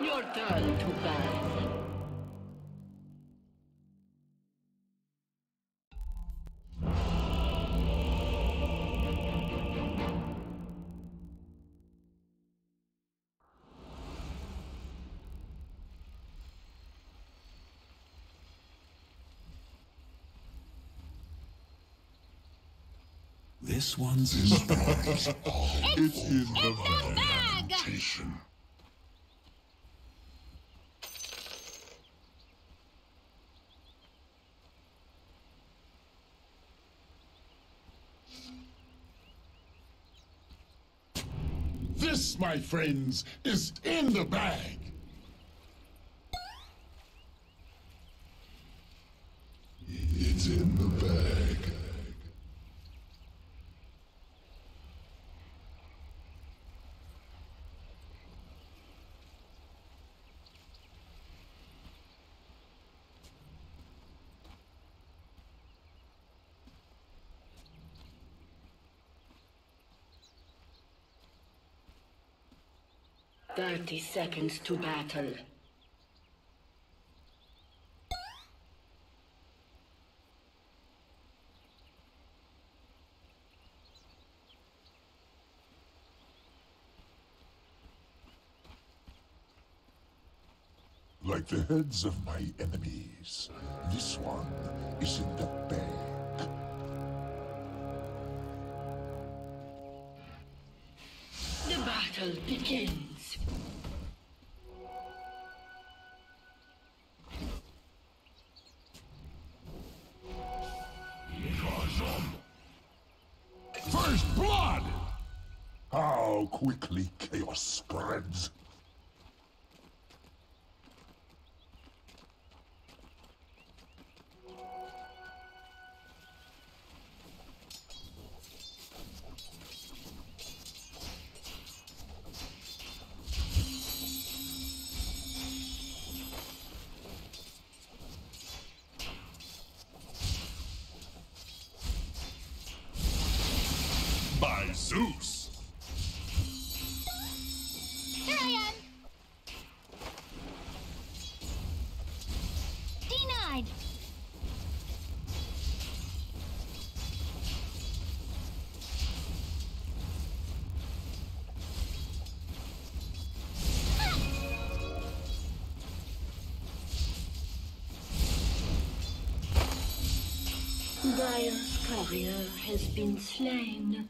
Your turn to bathe. This one's in the bag. It's in the bag. This, my friends, is in the bag. It's in the bag. Thirty seconds to battle. Like the heads of my enemies, this one is in the bag. The battle begins. First blood! How quickly chaos spreads. By Zeus! Here I am! Denied! Dire's courier has been slain.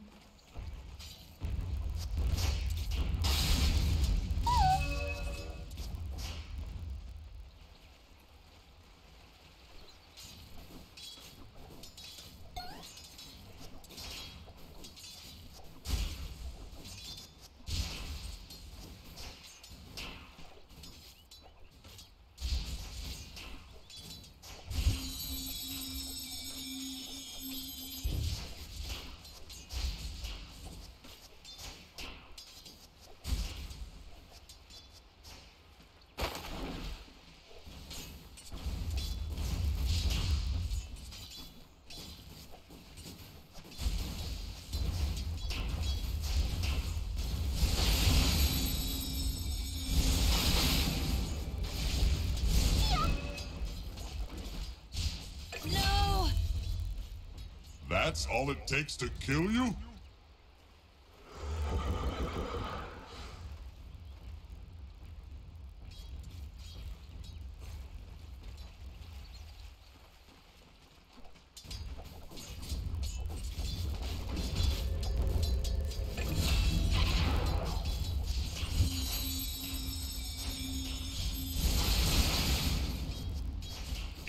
That's all it takes to kill you?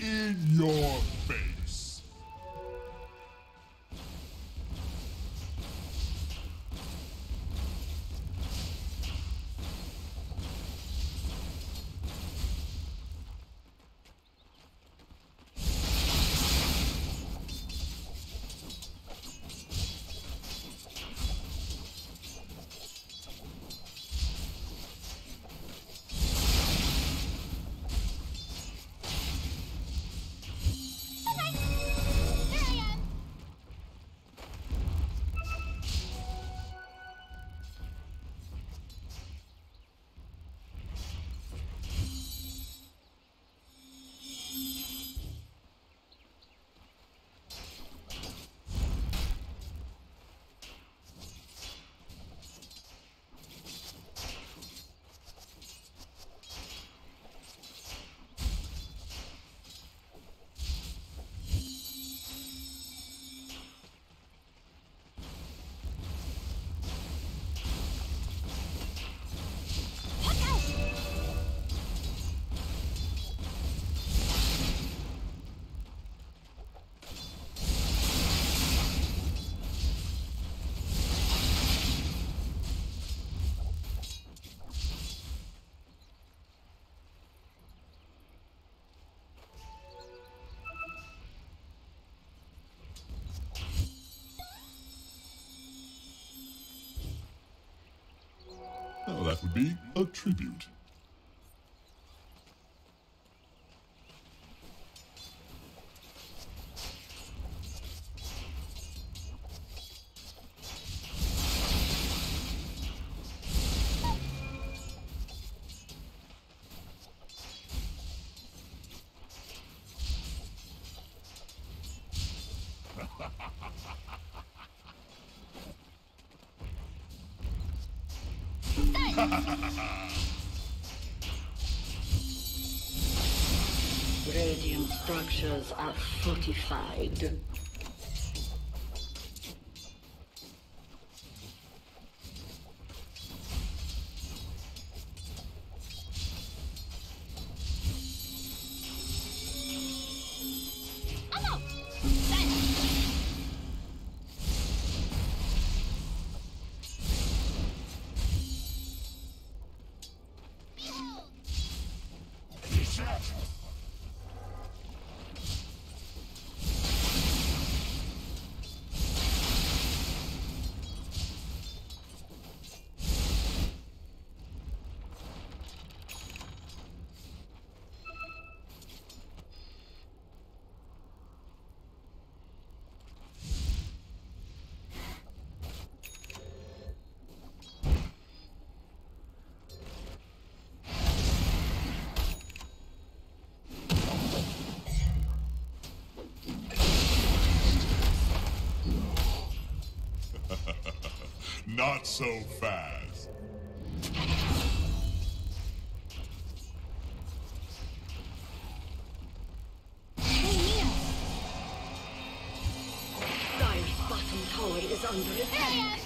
In your face. Well, that would be a tribute. Radiant structures are fortified. Not so fast. Dyer's bottom tower is under attack.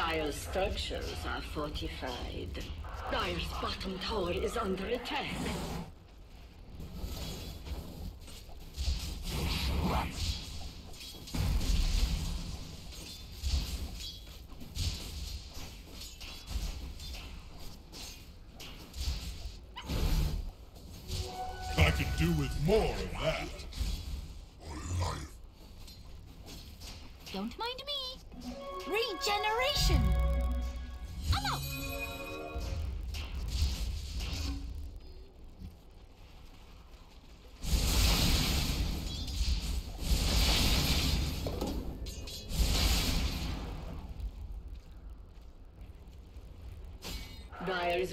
Dyer's structures are fortified. Dyer's bottom tower is under attack. I could do with more of that. Don't mind me. Regeneration. I'm out. Dyer's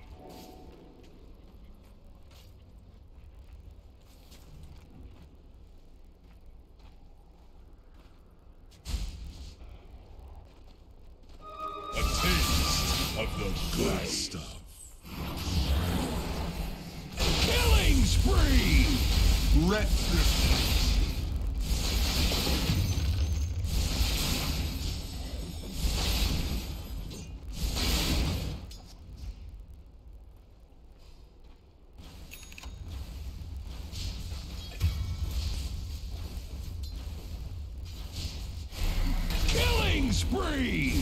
Spree!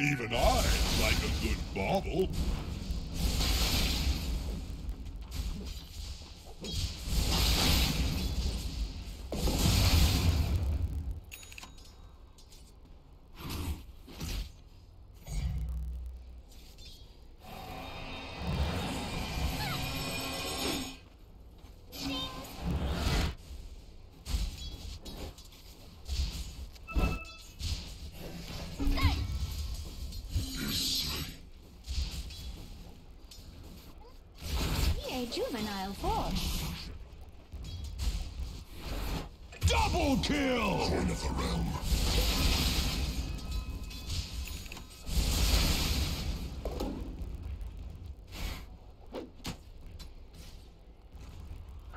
Even I like a good bobble. juvenile form. Double kill! Horn of the realm.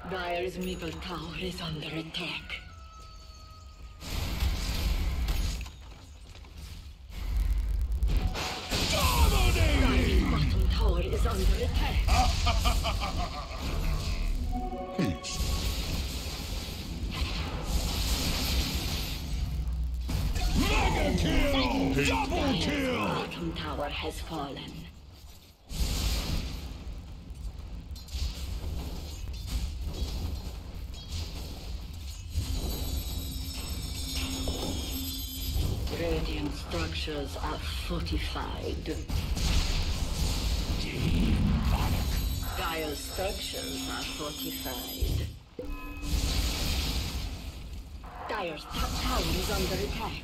Dyer's middle tower is under attack. Tower has fallen. Radiant structures are fortified. Demonic. Dire structures are fortified. Dire's top tower is under attack.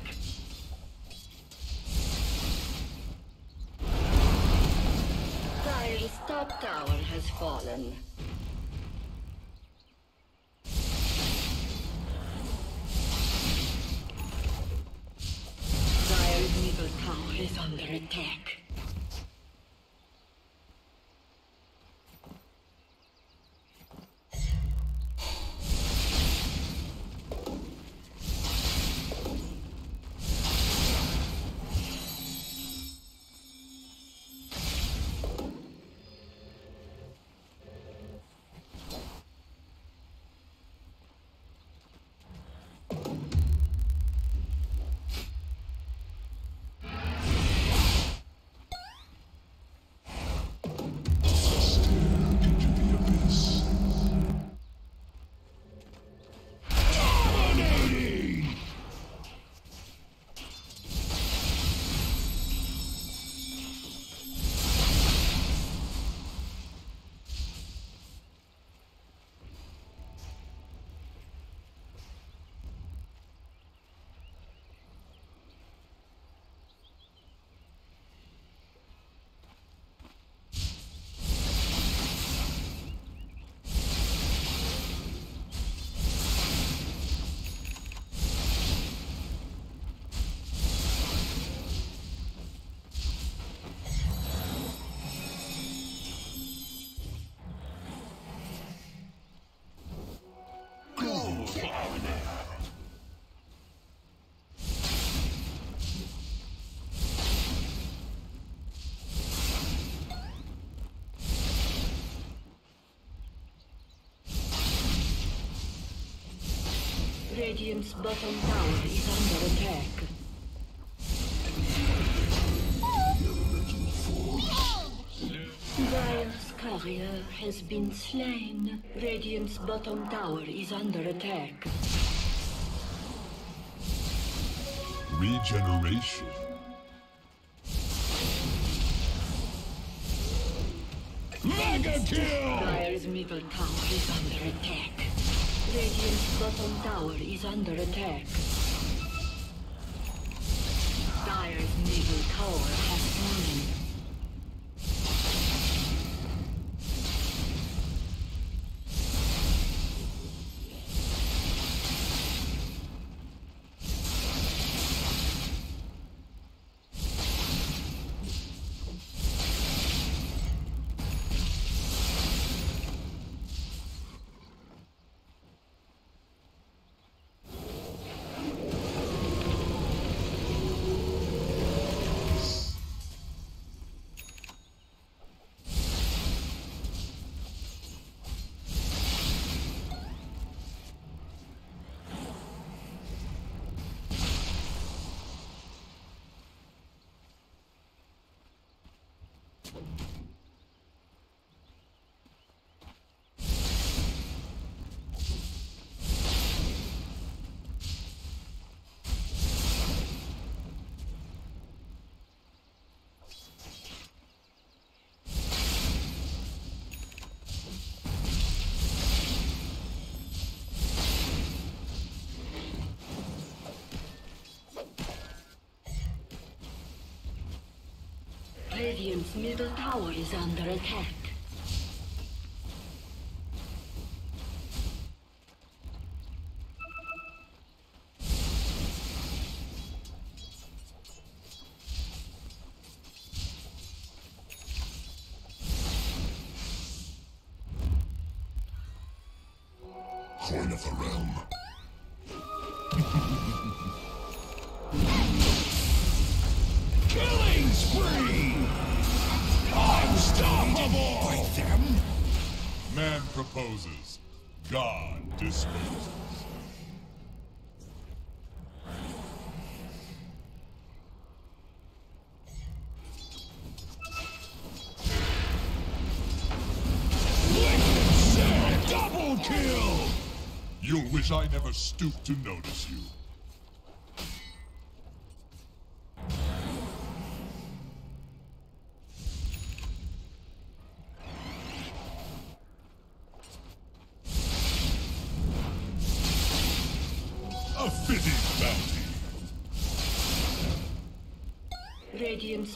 Top tower has fallen. Dire's middle tower is under attack. Radiant's bottom tower is under attack. Dire's carrier has been slain. Radiant's bottom tower is under attack. Regeneration. Mega kill! Dire's middle tower is under attack. Radiant's bottom tower is under attack. Dire's middle tower has fallen. Radiant's middle tower is under attack. coin of the realm. Killing spree! Unstoppable! Fight them! Man proposes. God disposes. Kill! You'll wish I never stooped to notice you. A fitting bounty. Radiant's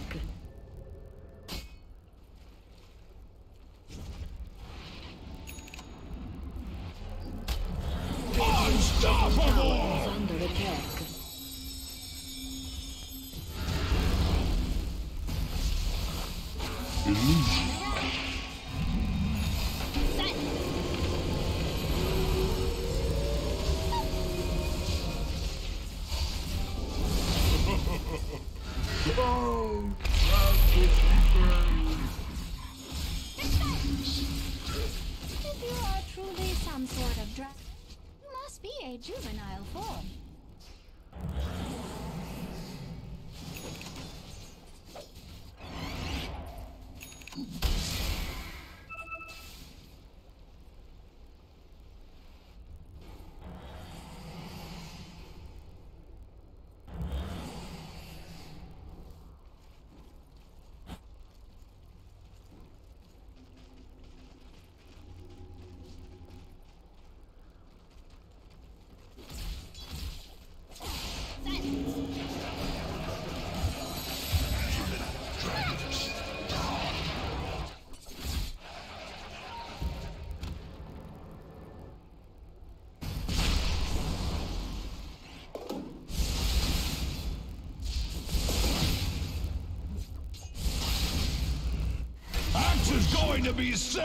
Going to be sick.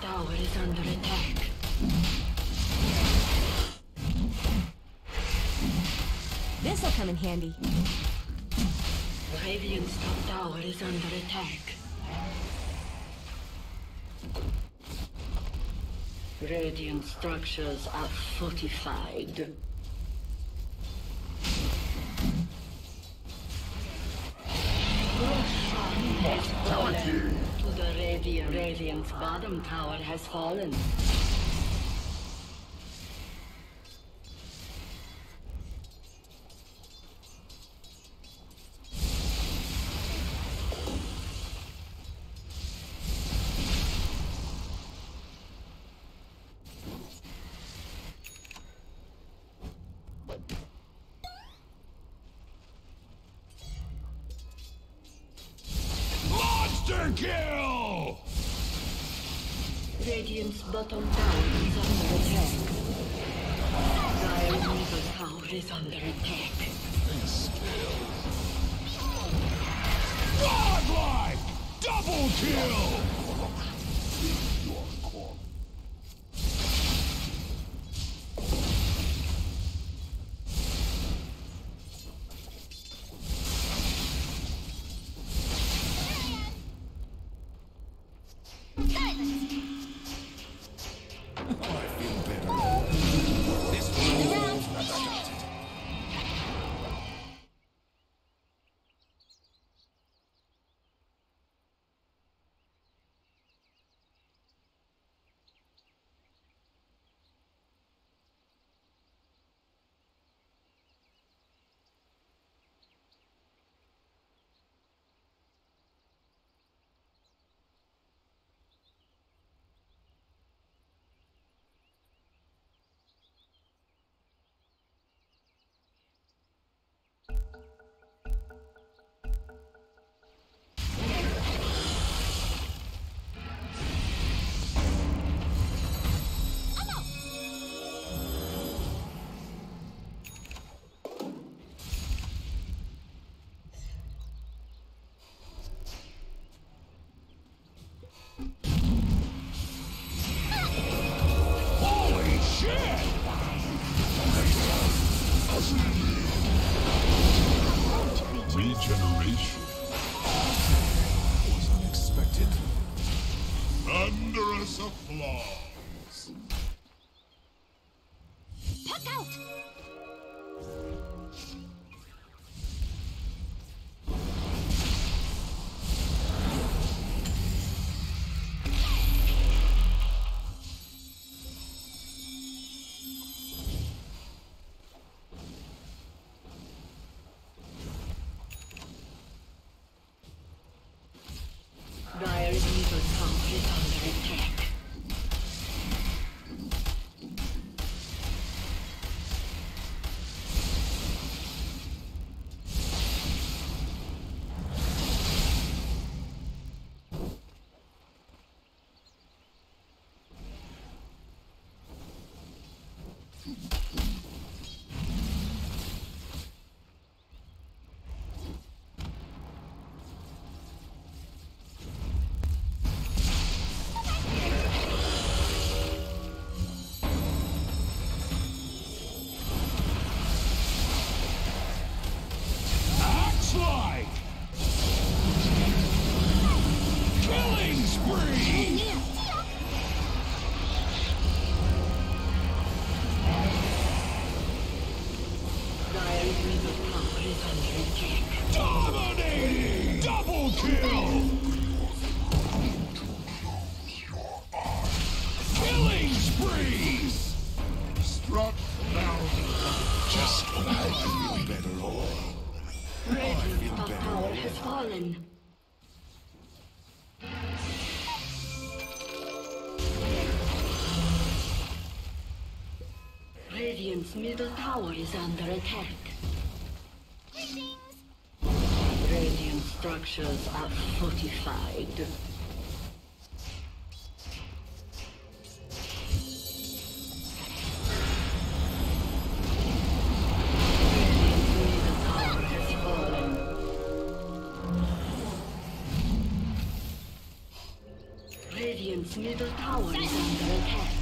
Tower is under attack. This'll come in handy. Radiant's top tower is under attack. Radiant structures are fortified. Radiant's bottom tower has fallen. Monster kill! Radiant's bottom tower is under attack. Dire's middle tower is under attack. This kills. Godlike! Double kill! Thunderous applause. Puck out! Dominating! Double kill! Killing spree! Struck down. Just when I feel better all. Radiant's top tower has fallen. Radiant's middle tower is under attack. Radiant structures are fortified. Radiant's middle tower is under attack.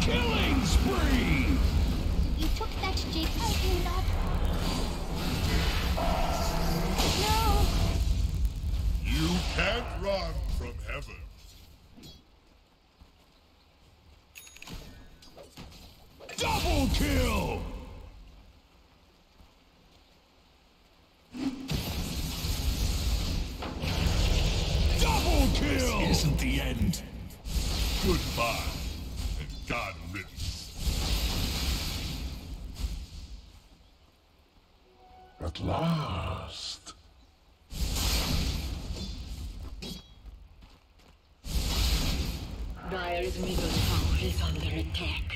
Killing spree! You took that, Jake. I cannot. No! You can't run from heaven. Double kill! Double kill! This isn't the end. Goodbye, and God riddance. At last. Dire's middle tower is under attack.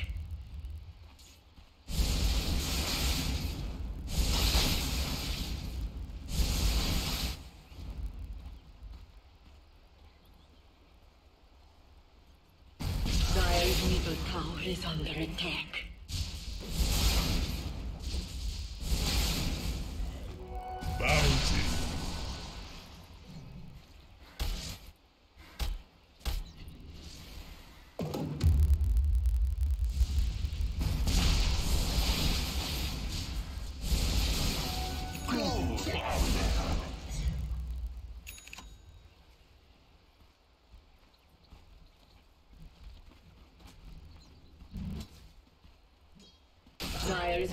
Dire's middle tower is under attack. Dire's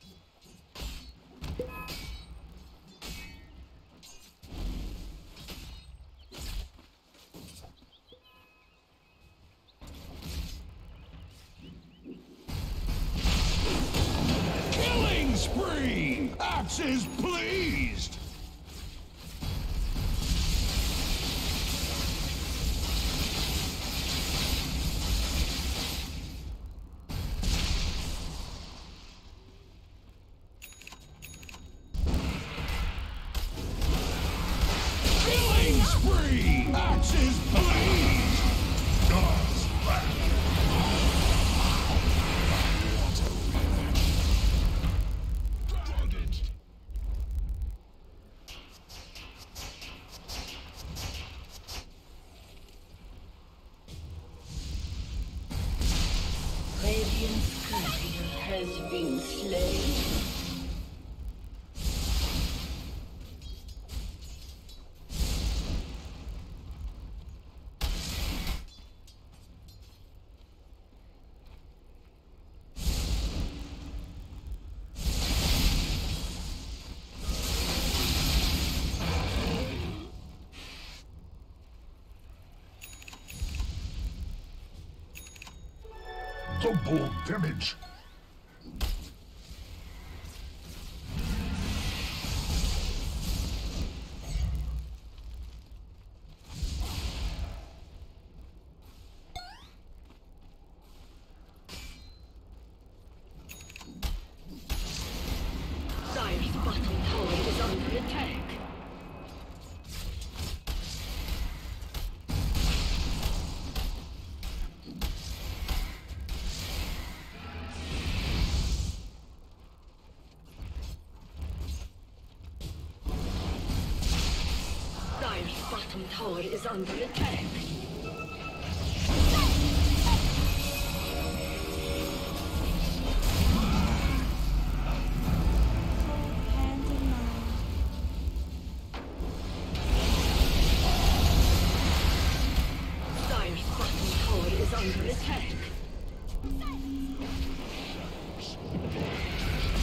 Axe is pleased! Killing spree! Axe is pleased! God's wrath! has been slain. Double damage! Sire's bottom tower is under attack! Tower is under attack. Sire's bottom tower is under attack.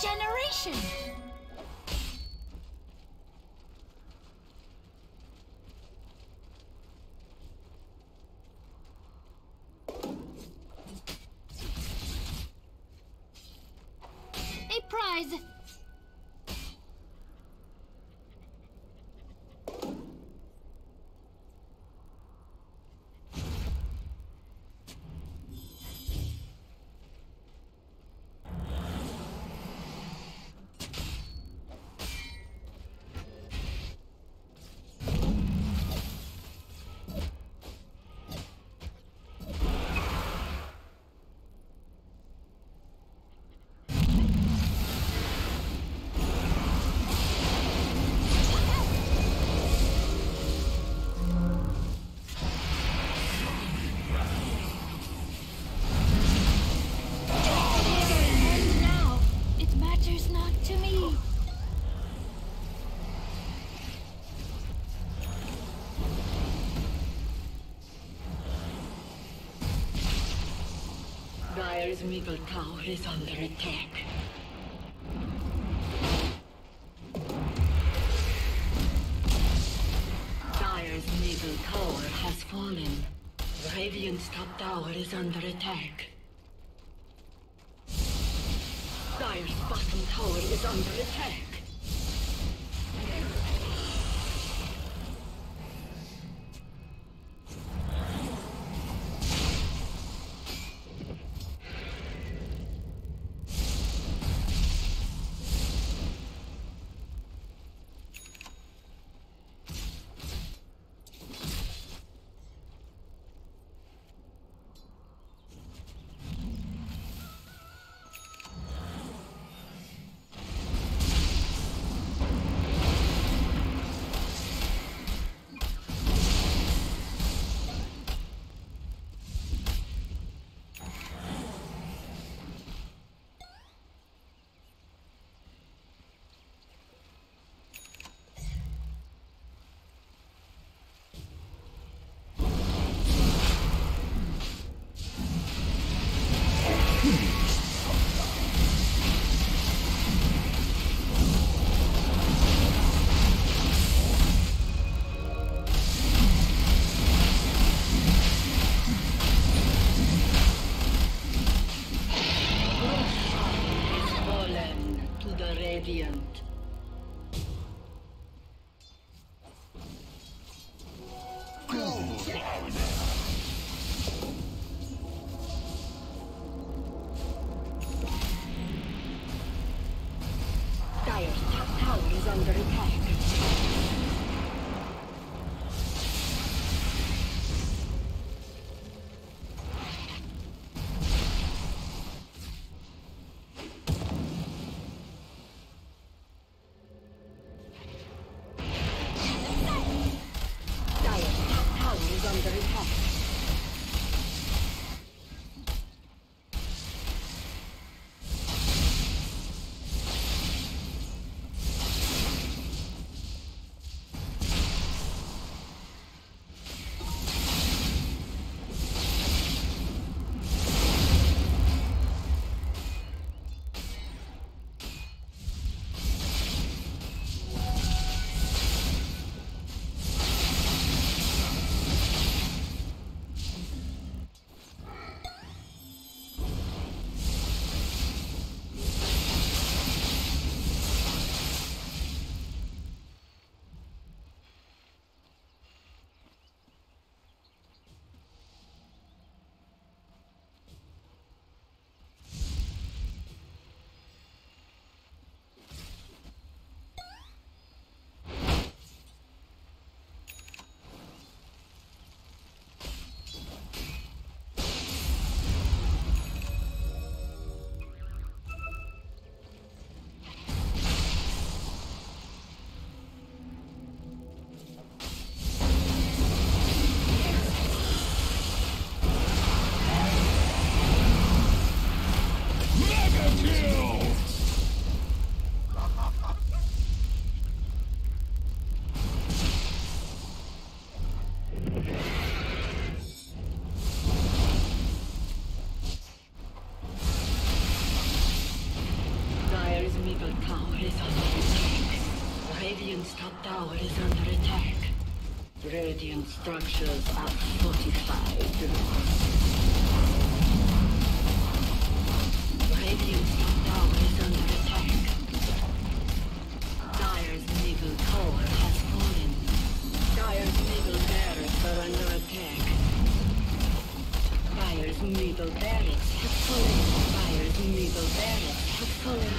Generation. A prize. Dire's middle tower is under attack. Dire's middle tower has fallen. Radiant's top tower is under attack. Dire's bottom tower is under attack. tower is under attack. Radiant structures are fortified. Radiant tower is under attack. Dire's naval tower has fallen. Dire's naval barracks are under attack. Dire's naval barracks have fallen. Dire's naval barracks have fallen.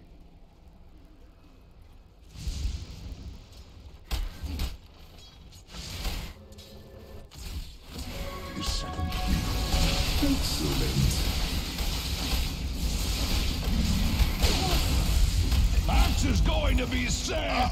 Excellent. Max is going to be safe!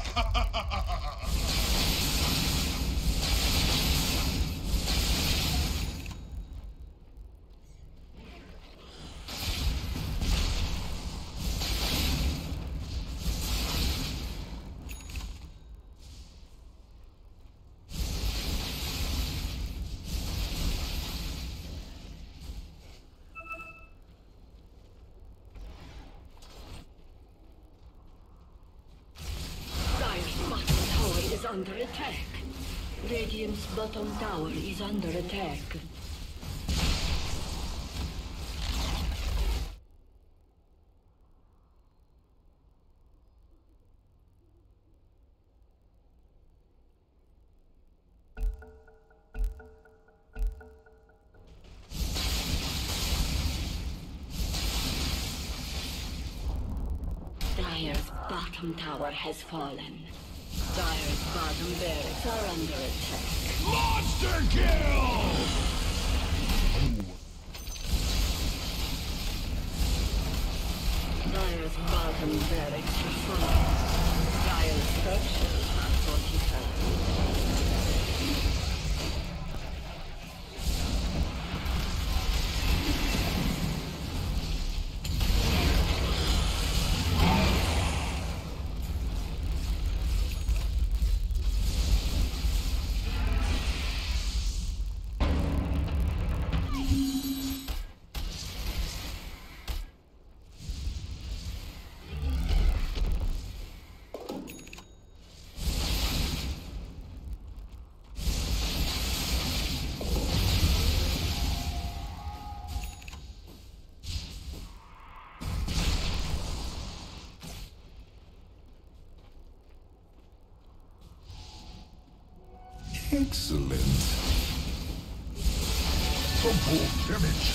Under attack. Radiant's bottom tower is under attack. Dire's bottom tower has fallen. Dire's bottom barracks are under attack. Monster kill! Dire's bottom barracks are falling. Dire's structures are Excellent. Some more damage.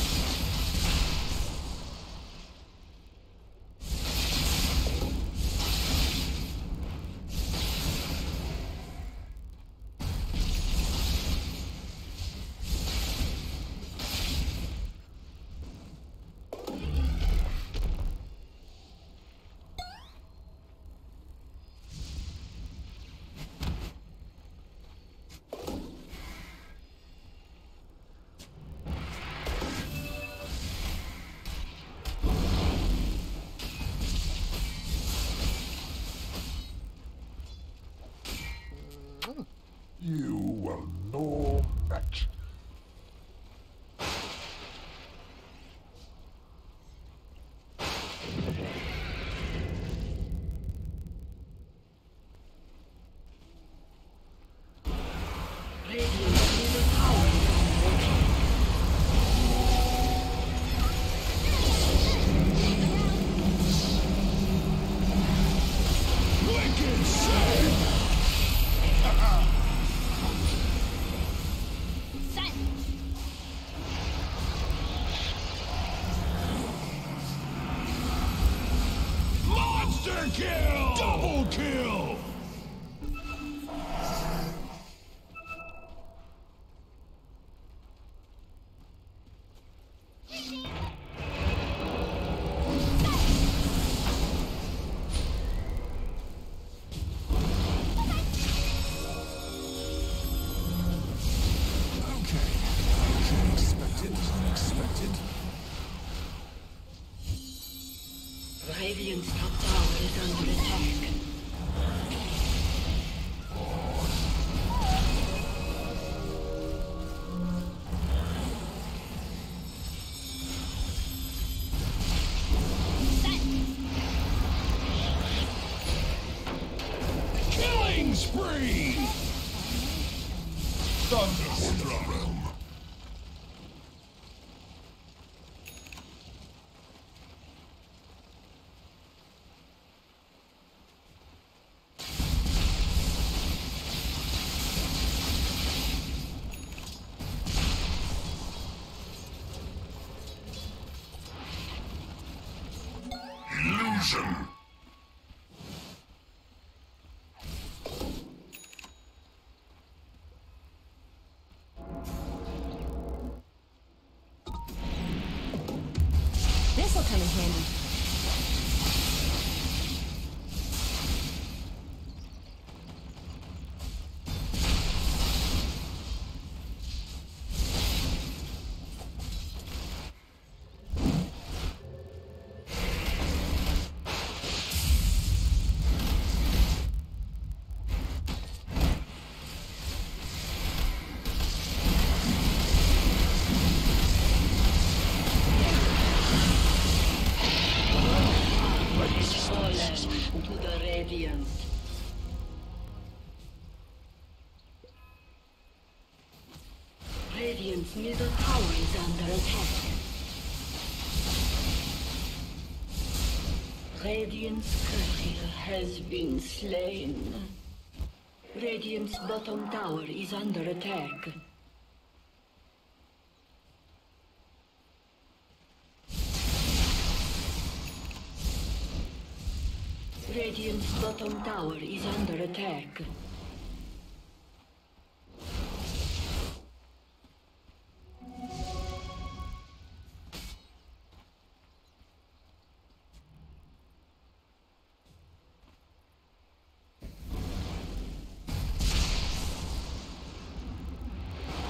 Kill! Double kill! Illusion! Radiant's middle tower is under attack. Radiant's courier has been slain. Radiant's bottom tower is under attack. Radiant's bottom tower is under attack.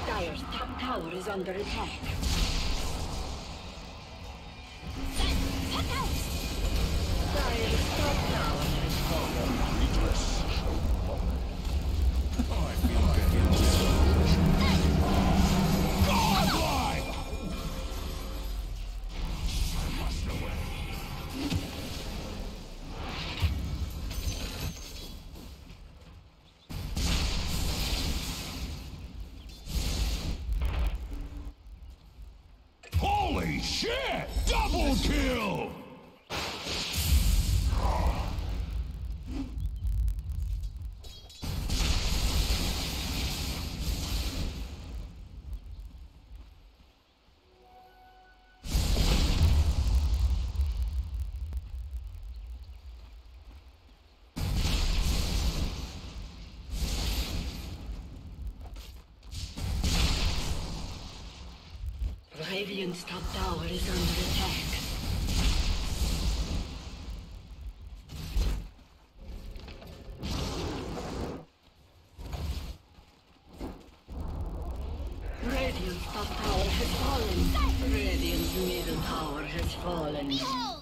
Dire's top tower is under attack. Shit! Double kill! Radiant's top tower is under attack. Radiant's top tower has fallen. Radiant's middle tower has fallen. Behold!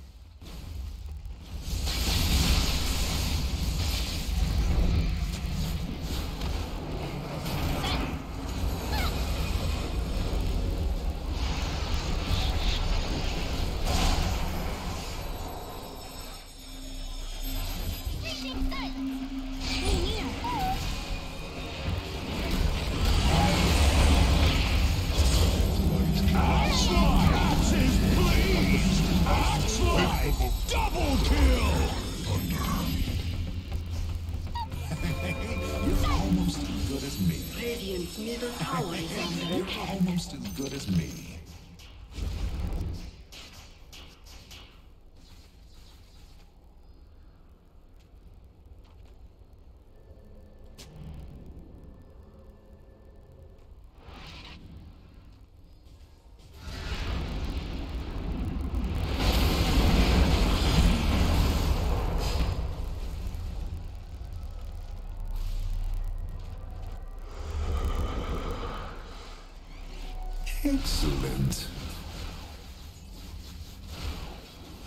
Excellent.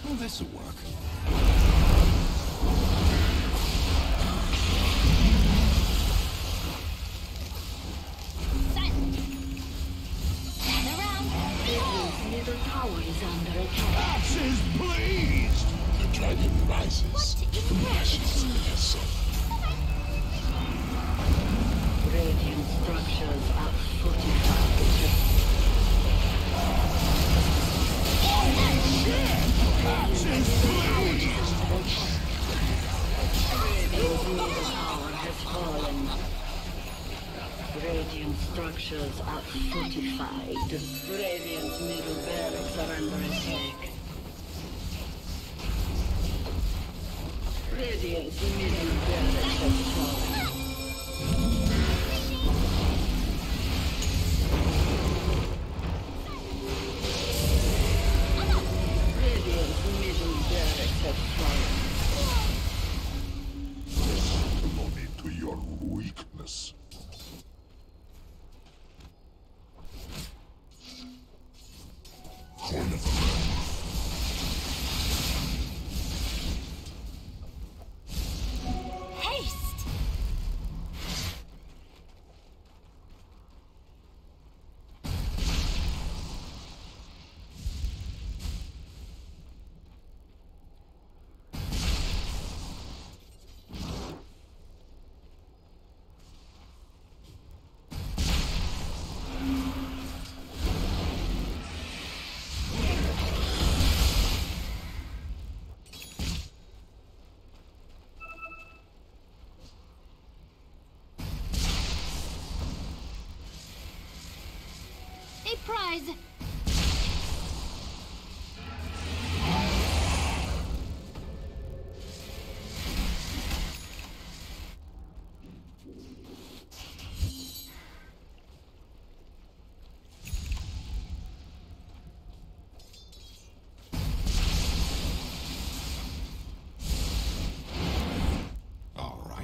Well, this will work. Set. Stand around. The middle tower is under attack. Axes, please! The dragon rises. What is the ashes of the sun? Radiant structures are fortified. Radiant structures are fortified. Radiant middle barracks are under attack. Radiant middle barracks have fallen. Prize!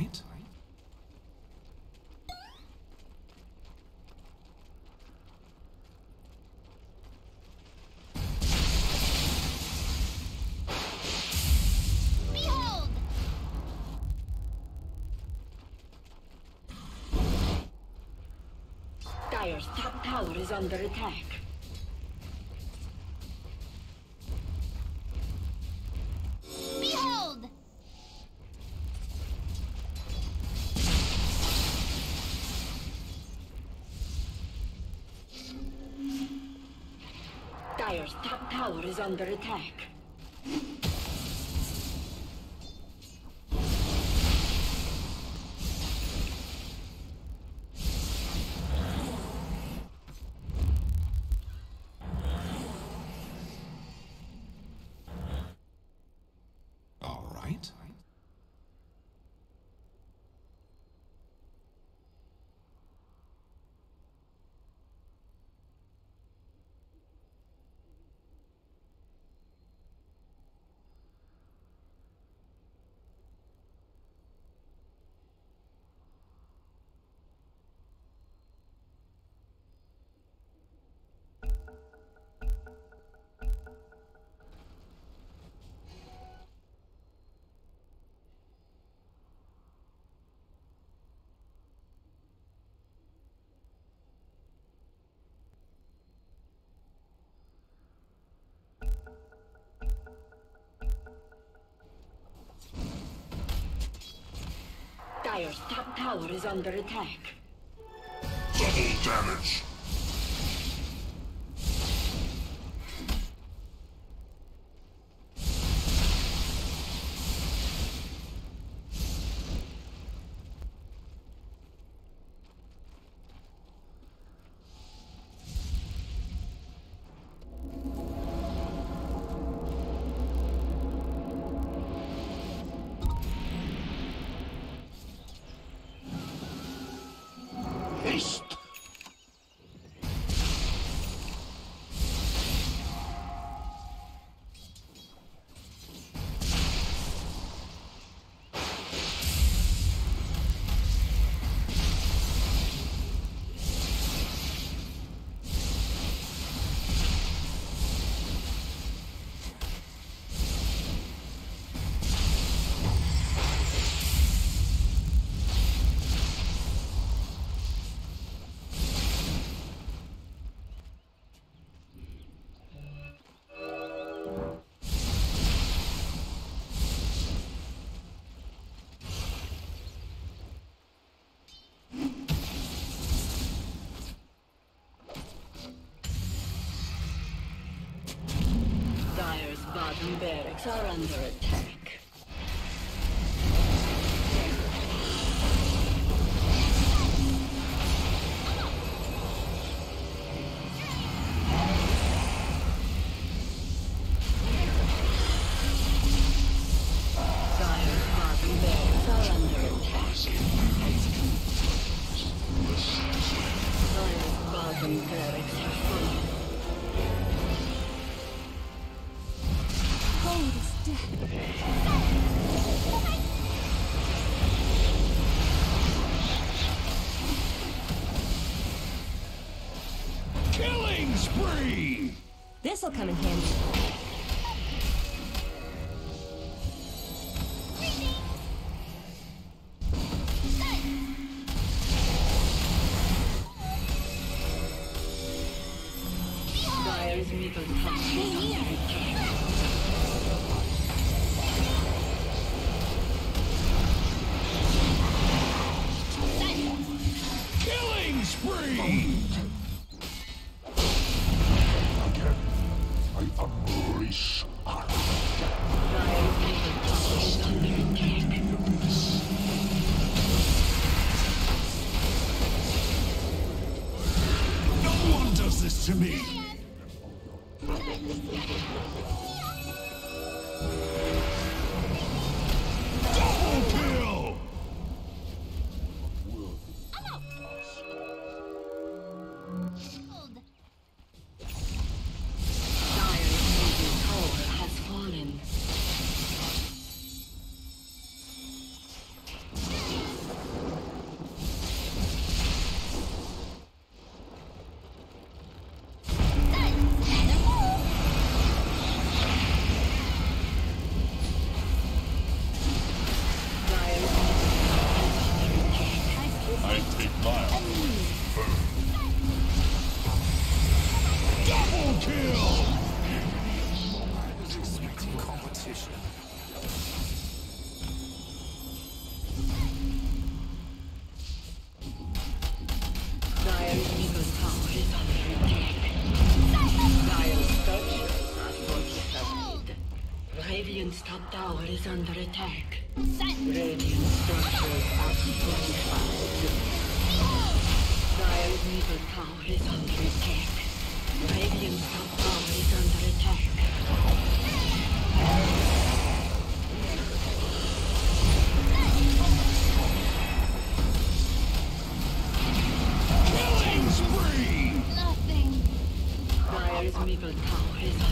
right? Dire's top tower is under attack. Behold! Dire's top tower is under attack. Dire's top tower is under attack. Double damage. Bottom barracks are under attack. This'll come in handy. is under attack. Radiant structures are fortified. Dire's middle tower is under attack. Radiant's top tower is under attack. Dire's middle tower is under attack. Dire's middle tower has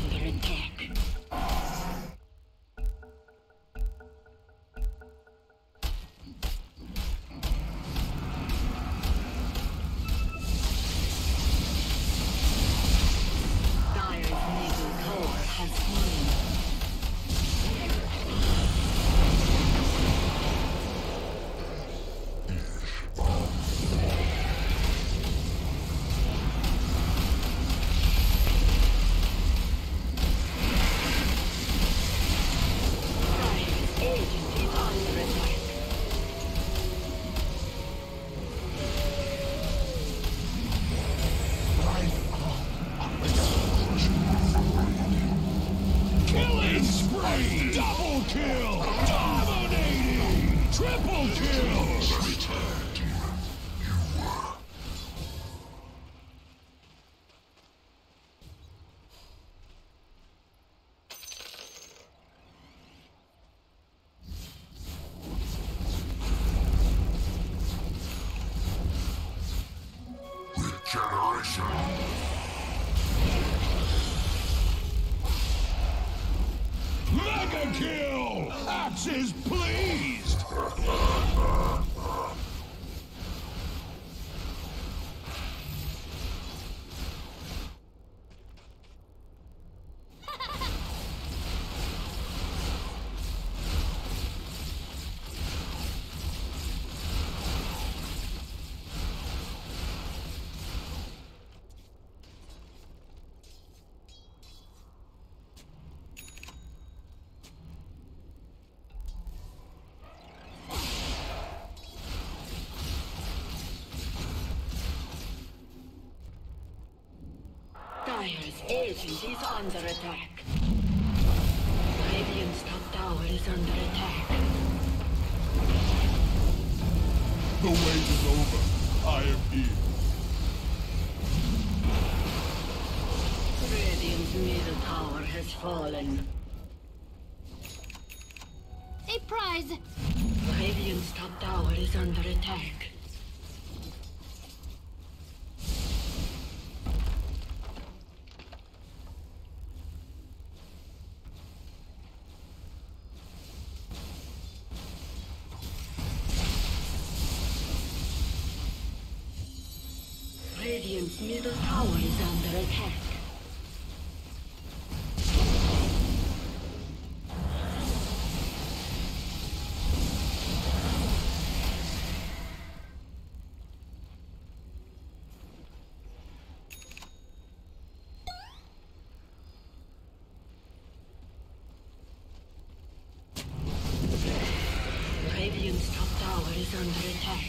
Mega kill! Axe is pleased! Dire's agent is under attack. Radiant's top tower is under attack. The wait is over. I am here. Radiant's middle tower has fallen. A prize! Radiant's top tower is under attack. Radiant's middle tower is under attack. Radiant's top tower is under attack.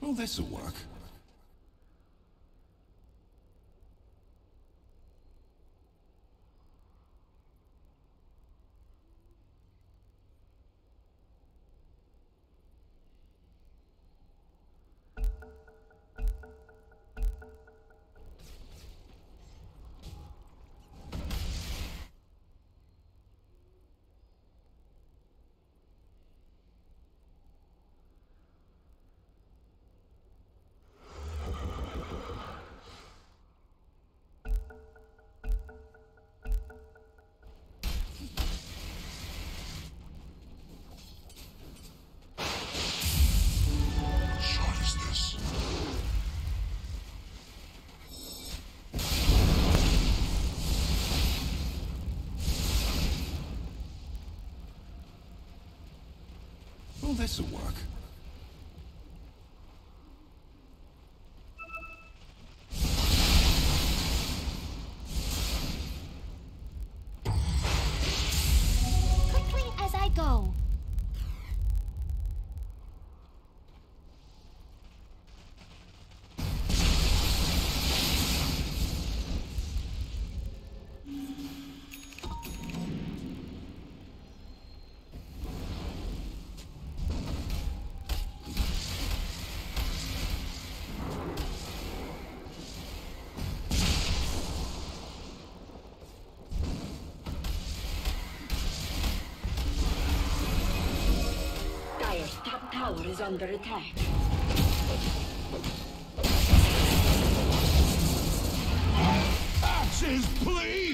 Well, this'll work. Well, this'll work. Tower is under attack. Axes, please!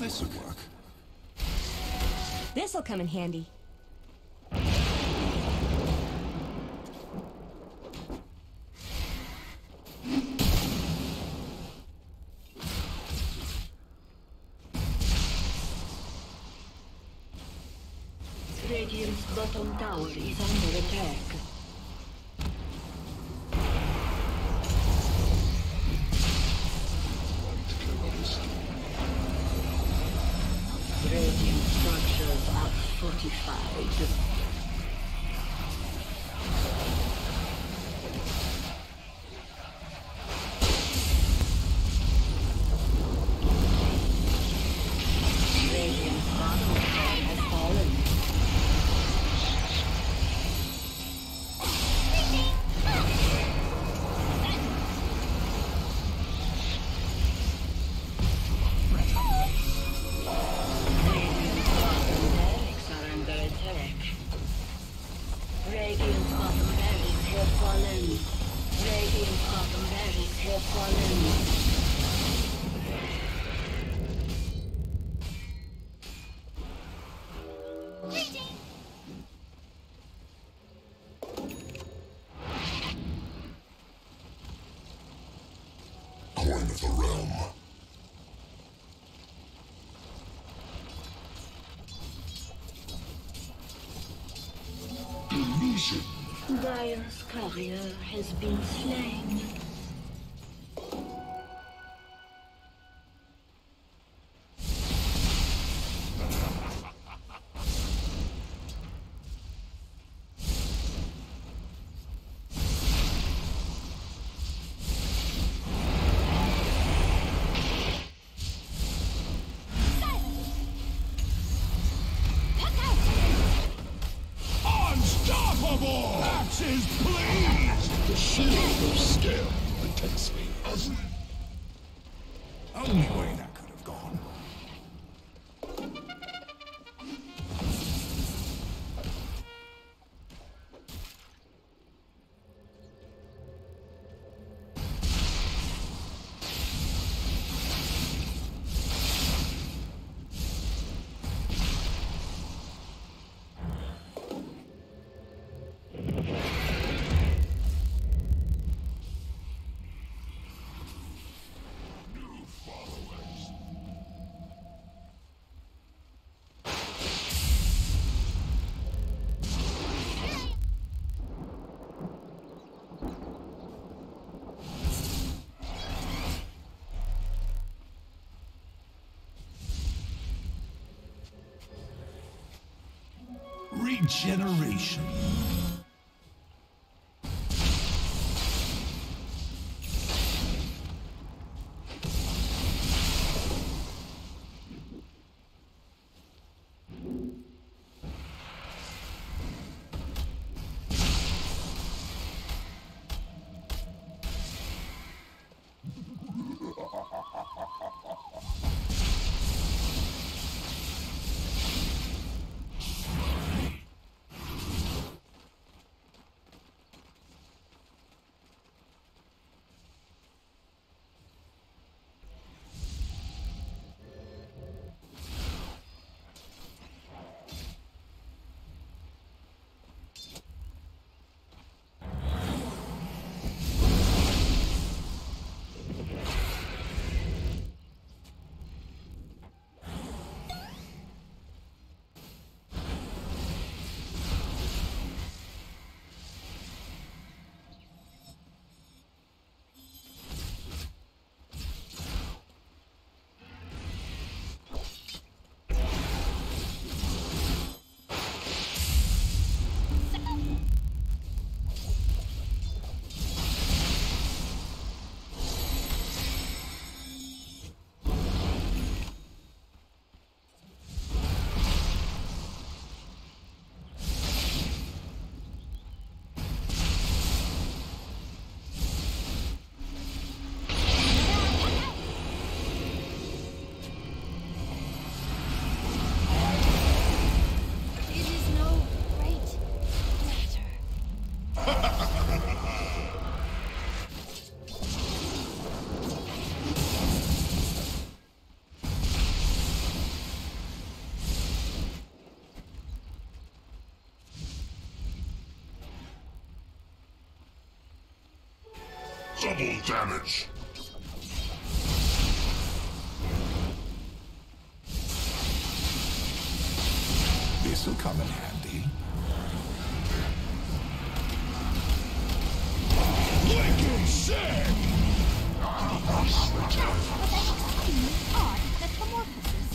This'll work. This'll come in handy. Radiant's bottom tower is under attack. Dire's courier has been slain. Regeneration. Double damage. This will come in handy. Like you said! Odd metamorphosis.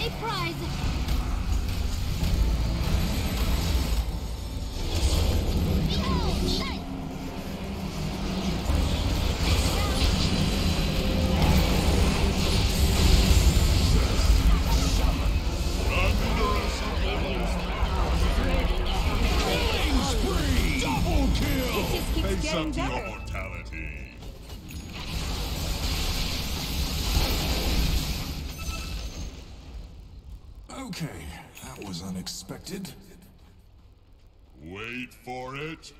A prize! Okay, that was unexpected. Wait for it.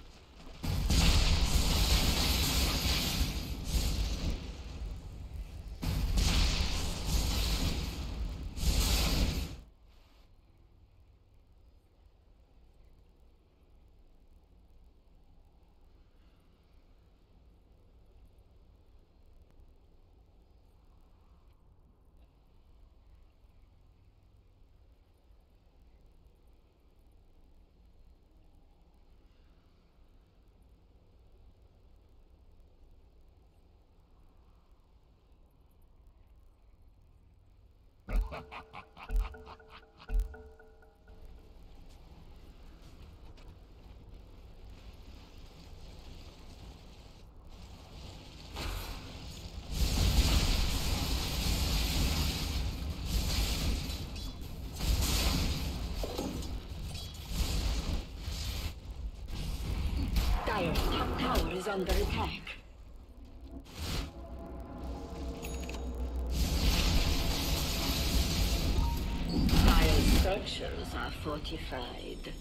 Dire's top tower is under attack. Structures are fortified.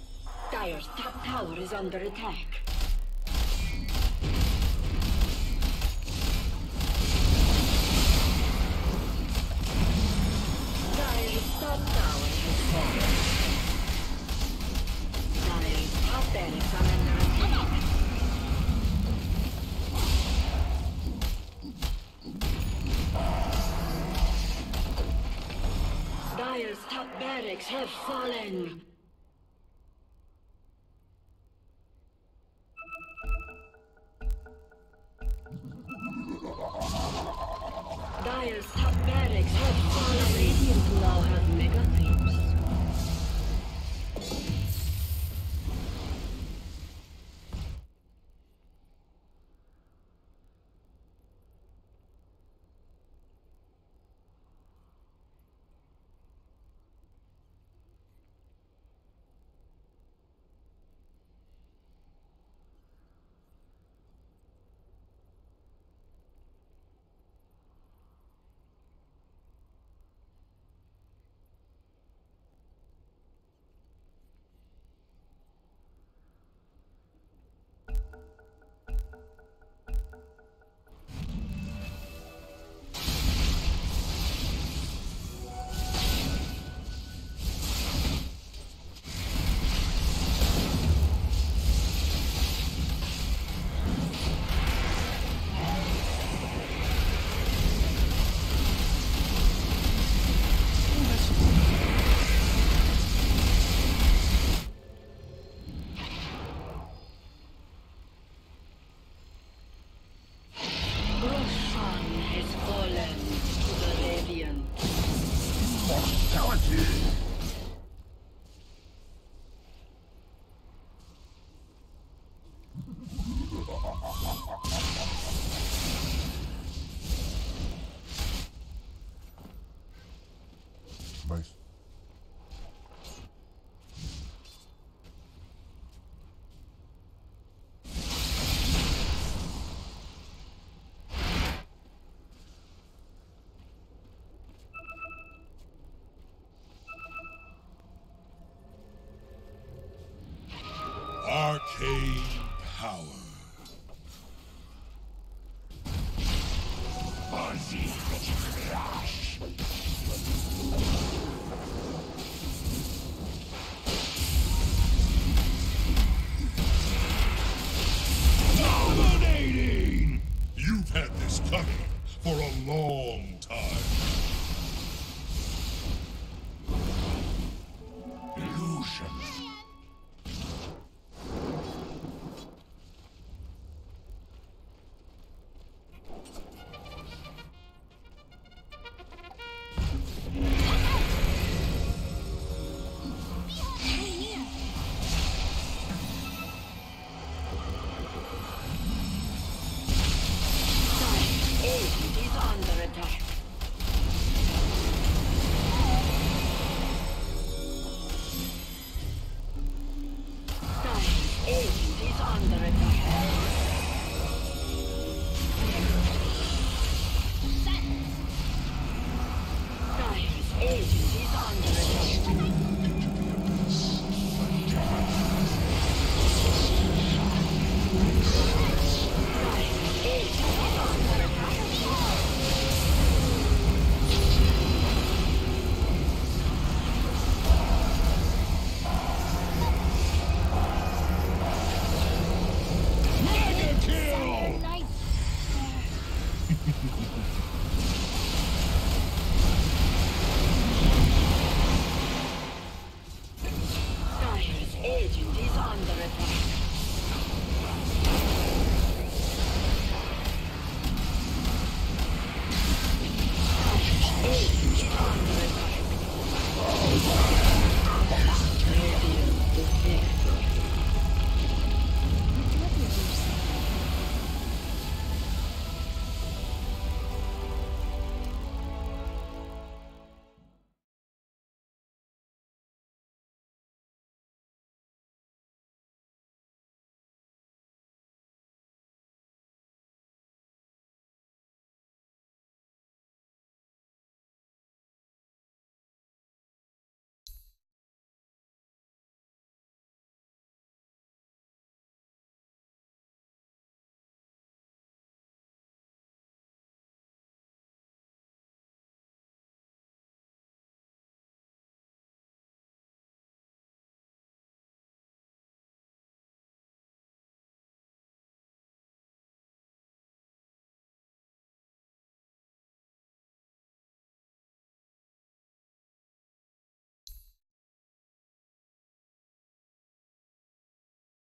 Dire's top tower is under attack. Dire's top tower has fallen. Dire's top barracks are under attack. Dire's top barracks have fallen! Dire's top barracks have fallen! Radiant now have mega creeps. Arcane power. coming for a long time. Illusion.